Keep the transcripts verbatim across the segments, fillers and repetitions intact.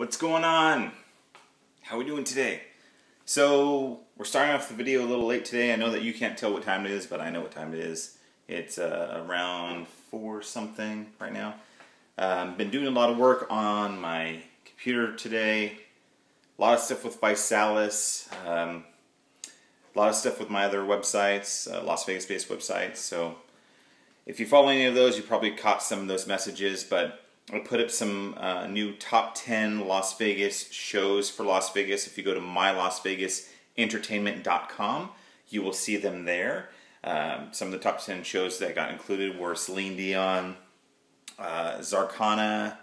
What's going on? How we doing today? So we're starting off the video a little late today. I know that you can't tell what time it is, but I know what time it is. It's uh, around four something right now. Um, been doing a lot of work on my computer today. A lot of stuff with ViSalus. Um, a lot of stuff with my other websites, uh, Las Vegas based websites. So if you follow any of those, you probably caught some of those messages, but I put up some uh, new top ten Las Vegas shows for Las Vegas. If you go to my Las Vegas Entertainment dot com, you will see them there. Um, some of the top ten shows that got included were Celine Dion, uh, Zarkana,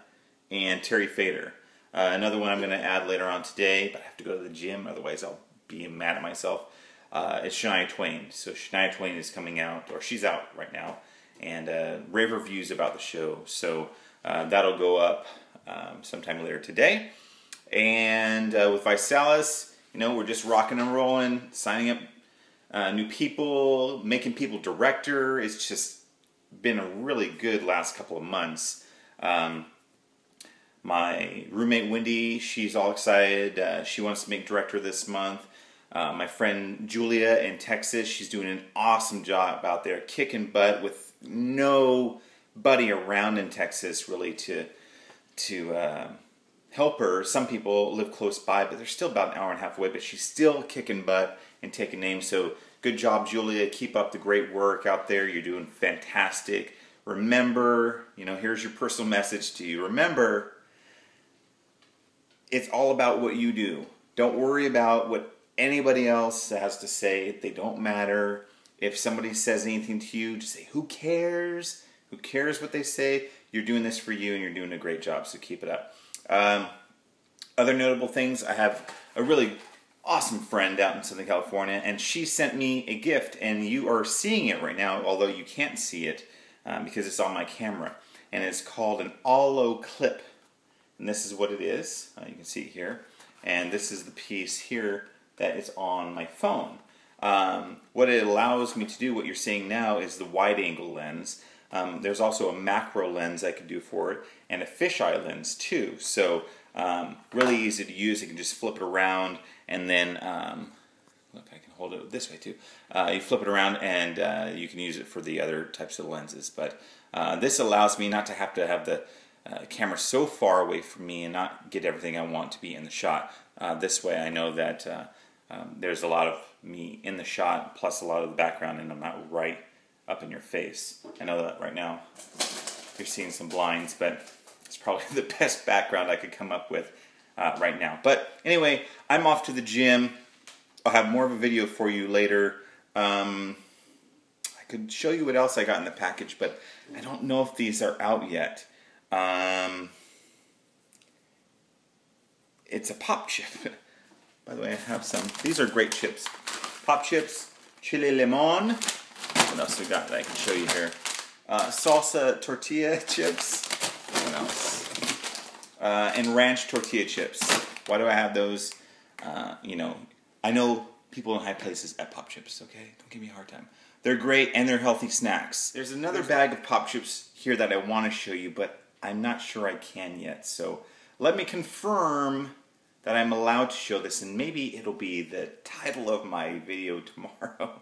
and Terry Fader. Uh, another one I'm going to add later on today, but I have to go to the gym, otherwise I'll be mad at myself. Uh, it's Shania Twain. So Shania Twain is coming out, or she's out right now, and uh, rave reviews about the show. So Uh, that'll go up um, sometime later today. And uh, with ViSalus, you know, we're just rocking and rolling, signing up uh, new people, making people director. It's just been a really good last couple of months. Um, my roommate Wendy, she's all excited. Uh, she wants to make director this month. Uh, my friend Julia in Texas, she's doing an awesome job out there, kicking butt with no buddy around in Texas really to to uh, help her. Some people live close by, but they're still about an hour and a half away, but she's still kicking butt and taking names. So good job, Julia. Keep up the great work out there. You're doing fantastic. Remember, you know, here's your personal message to you. Remember, it's all about what you do. Don't worry about what anybody else has to say. They don't matter. If somebody says anything to you, just say, who cares? Who cares what they say? You're doing this for you and you're doing a great job, so keep it up. Um, other notable things, I have a really awesome friend out in Southern California, and she sent me a gift, and you are seeing it right now, although you can't see it um, because it's on my camera. And it's called an olloclip. And this is what it is. Uh, you can see it here. And this is the piece here that is on my phone. Um, what it allows me to do, what you're seeing now, is the wide-angle lens. Um, there's also a macro lens I can do for it, and a fisheye lens too. So um, really easy to use. You can just flip it around, and then um, look, I can hold it this way too. Uh, you flip it around, and uh, you can use it for the other types of lenses. But uh, this allows me not to have to have the uh, camera so far away from me and not get everything I want to be in the shot. Uh, this way, I know that uh, um, there's a lot of me in the shot, plus a lot of the background, and I'm not right up in your face. I know that right now you're seeing some blinds, but it's probably the best background I could come up with uh, right now. But anyway, I'm off to the gym. I'll have more of a video for you later. Um, I could show you what else I got in the package, but I don't know if these are out yet. Um, it's a Pop Chip. By the way, I have some. These are great chips. Pop Chips, chili limon. What else we got that I can show you here? Uh, salsa tortilla chips. What else? Uh, and ranch tortilla chips. Why do I have those? Uh, you know, I know people in high places at Pop Chips, okay? Don't give me a hard time. They're great and they're healthy snacks. There's another There's bag of Pop Chips here that I want to show you, but I'm not sure I can yet. So let me confirm that I'm allowed to show this, and maybe it'll be the title of my video tomorrow.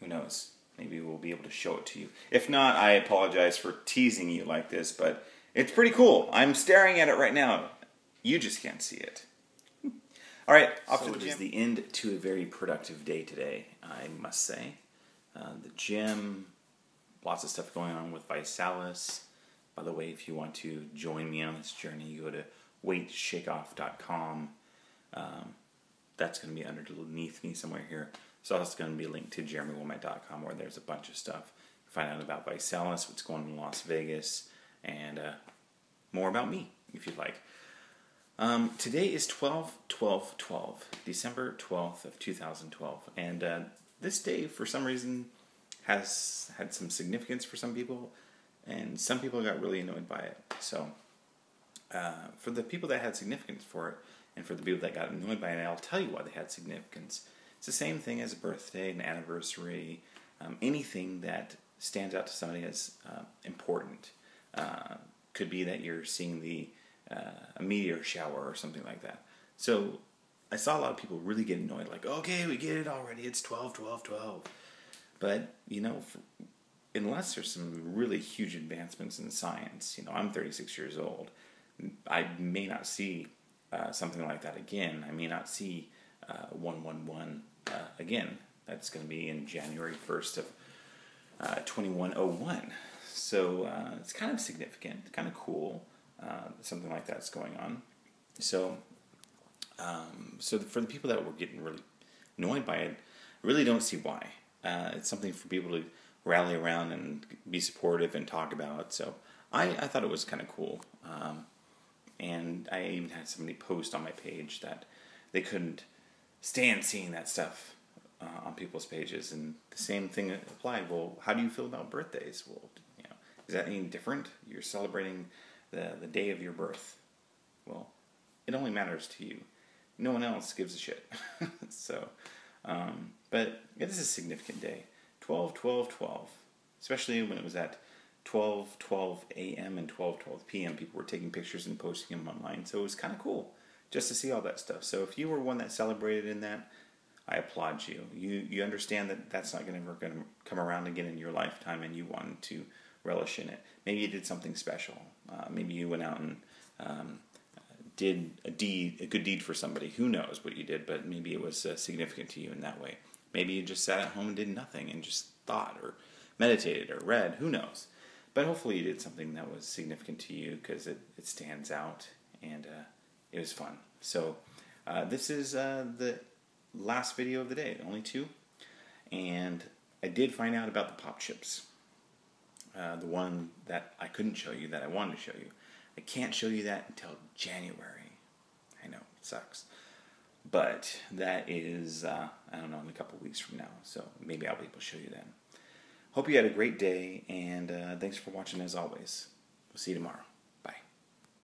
Who knows? Maybe we'll be able to show it to you. If not, I apologize for teasing you like this, but it's pretty cool. I'm staring at it right now. You just can't see it. All right, off to the gym. So it is the end to a very productive day today, I must say. Uh, the gym, lots of stuff going on with ViSalus. By the way, if you want to join me on this journey, you go to weight shake off dot com. Um, that's going to be underneath me somewhere here. So it's going to be linked to Jeremy Womack dot com, where there's a bunch of stuff. Find out about ViSalus, what's going on in Las Vegas, and uh, more about me, if you'd like. Um, today is twelve twelve twelve, December twelfth of two thousand twelve. And uh, this day, for some reason, has had some significance for some people, and some people got really annoyed by it. So uh, for the people that had significance for it, and for the people that got annoyed by it, I'll tell you why they had significance. It's the same thing as a birthday, an anniversary, um, anything that stands out to somebody as uh, important. Uh, could be that you're seeing the uh, a meteor shower or something like that. So I saw a lot of people really get annoyed, like, okay, we get it already, it's twelve, twelve, twelve. But, you know, for, unless there's some really huge advancements in science, you know, I'm thirty-six years old, I may not see uh, something like that again. I may not see uh, one one one uh, again. That's going to be in January first of uh, twenty-one oh one. So uh, it's kind of significant, kind of cool, uh, something like that's going on. So, um, so for the people that were getting really annoyed by it, I really don't see why. Uh, it's something for people to rally around and be supportive and talk about. So I, I thought it was kind of cool. Um, and I even had somebody post on my page that they couldn't stand seeing that stuff uh, on people's pages. And the same thing applied. Well, how do you feel about birthdays? Well, you know, is that any different? You're celebrating the, the day of your birth. Well, it only matters to you. No one else gives a shit. So, um, but it is a significant day. twelve, twelve, twelve. Especially when it was at twelve, twelve a.m. and twelve, twelve p.m. People were taking pictures and posting them online. So it was kind of cool just to see all that stuff. So if you were one that celebrated in that, I applaud you. You you understand that that's not going to come around again in your lifetime, and you wanted to relish in it. Maybe you did something special. Uh, maybe you went out and um, did a deed, a good deed for somebody. Who knows what you did, but maybe it was uh, significant to you in that way. Maybe you just sat at home and did nothing and just thought or meditated or read. Who knows? But hopefully you did something that was significant to you, because it, it stands out, and uh, it was fun. So uh, this is uh, the last video of the day, only two. And I did find out about the Pop Chips, uh, the one that I couldn't show you that I wanted to show you. I can't show you that until January. I know, it sucks. But that is, uh, I don't know, in a couple weeks from now. So maybe I'll be able to show you then. Hope you had a great day, and uh, thanks for watching as always. We'll see you tomorrow.